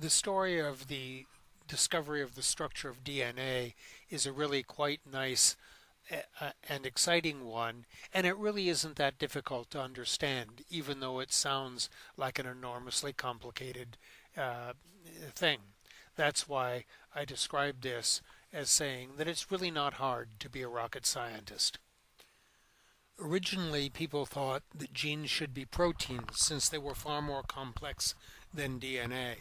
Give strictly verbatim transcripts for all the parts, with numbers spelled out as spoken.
the story of the discovery of the structure of D N A is a really quite nice uh, and exciting one, and it really isn't that difficult to understand, even though it sounds like an enormously complicated uh, thing. That's why I describe this as saying that it's really not hard to be a rocket scientist. Originally, people thought that genes should be proteins since they were far more complex than D N A.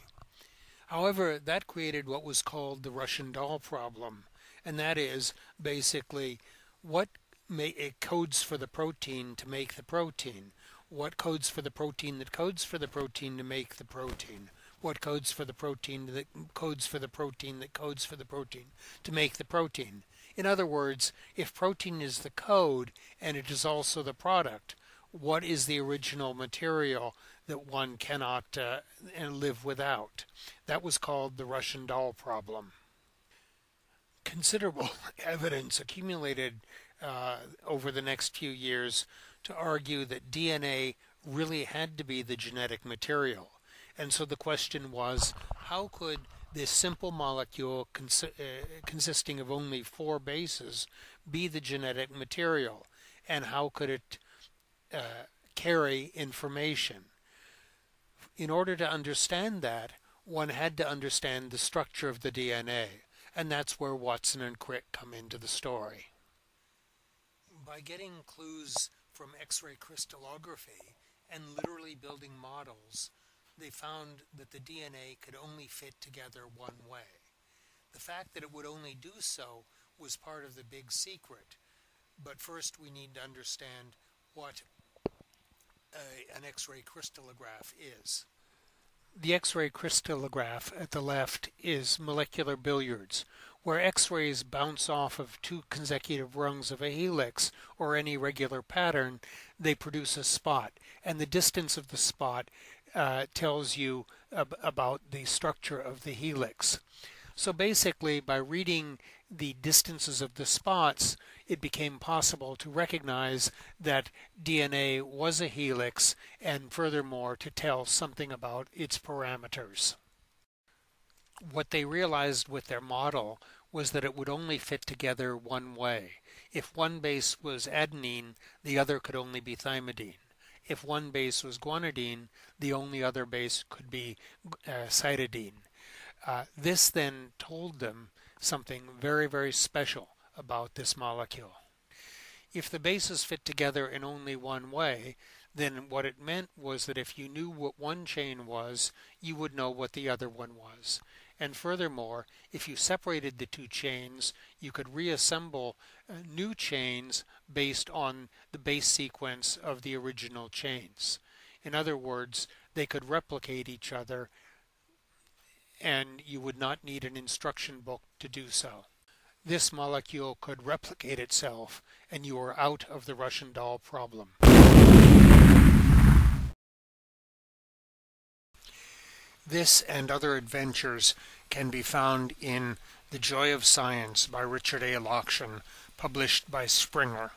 However, that created what was called the Russian doll problem, and that is basically what it codes for the protein to make the protein, what codes for the protein that codes for the protein to make the protein, what codes for the protein that codes for the protein that codes for the protein to make the protein. In other words, if protein is the code and it is also the product, what is the original material that one cannot uh, live without? That was called the Russian doll problem. Considerable evidence accumulated uh, over the next few years to argue that D N A really had to be the genetic material. And so the question was, how could this simple molecule cons uh, consisting of only four bases be the genetic material? And how could it uh, carry information? In order to understand that, one had to understand the structure of the D N A. And that's where Watson and Crick come into the story. By getting clues from X-ray crystallography and literally building models, they found that the D N A could only fit together one way. The fact that it would only do so was part of the big secret, but first we need to understand what a, an X-ray crystallograph is. The X-ray crystallograph at the left is molecular billiards, where X-rays bounce off of two consecutive rungs of a helix or any regular pattern. They produce a spot, and the distance of the spot Uh, tells you ab about the structure of the helix. So basically, by reading the distances of the spots, it became possible to recognize that D N A was a helix, and furthermore to tell something about its parameters. What they realized with their model was that it would only fit together one way. If one base was adenine, the other could only be thymidine. If one base was guanine, the only other base could be uh, cytidine. Uh, this then told them something very, very special about this molecule. If the bases fit together in only one way, then what it meant was that if you knew what one chain was, you would know what the other one was. And furthermore, if you separated the two chains, you could reassemble uh, new chains based on the base sequence of the original chains. In other words, they could replicate each other, and you would not need an instruction book to do so. This molecule could replicate itself, and you are out of the Russian doll problem. This and other adventures can be found in The Joy of Science by Richard A. Lockshin, published by Springer.